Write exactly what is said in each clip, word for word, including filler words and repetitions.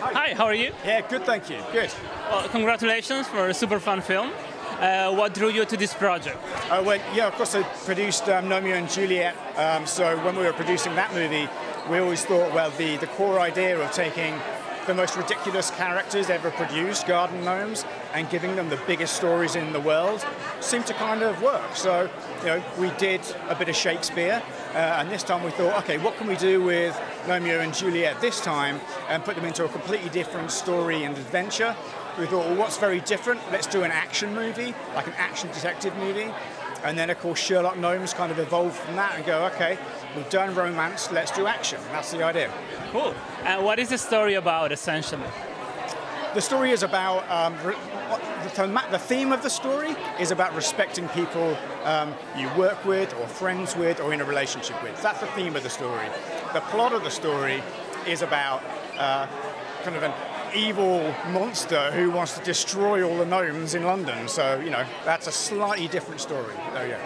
Hi. Hi, how are you? Yeah, good, thank you. Good. Well, congratulations for a super fun film. Uh, what drew you to this project? Uh, well, yeah, of course, I produced um, Romeo and Juliet. Um, so when we were producing that movie, we always thought, well, the, the core idea of taking the most ridiculous characters ever produced, garden gnomes, and giving them the biggest stories in the world seemed to kind of work. So, you know, we did a bit of Shakespeare, uh, and this time we thought, okay, what can we do with Romeo and Juliet this time and put them into a completely different story and adventure? We thought, well, what's very different? Let's do an action movie, like an action detective movie. And then, of course, Sherlock Gnomes kind of evolved from that and go, okay, we've done romance, let's do action. That's the idea. Cool. And what is the story about, essentially? The story is about, um, the theme of the story is about respecting people um, you work with or friends with or in a relationship with. That's the theme of the story. The plot of the story is about uh, kind of an evil monster who wants to destroy all the gnomes in London. So, you know, that's a slightly different story. So, yeah.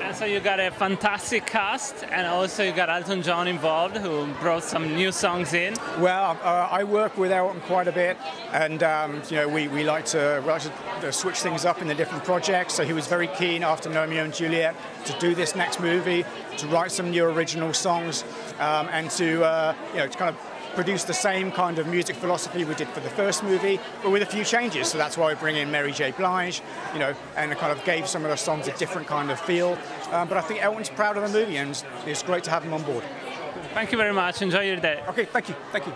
And so you got a fantastic cast, and also you got Elton John involved, who brought some new songs in. Well, uh, I work with Elton quite a bit, and um, you know, we, we like to, we like to switch things up in the different projects. So he was very keen after Romeo and Juliet to do this next movie, to write some new original songs, um, and to uh, you know, to kind of produce the same kind of music philosophy we did for the first movie, but with a few changes. So that's why we bring in Mary J. Blige, you know, and kind of gave some of the songs a different kind of feel. Um, but I think Elton's proud of the movie, and it's great to have him on board. Thank you very much. Enjoy your day. Okay, thank you. Thank you.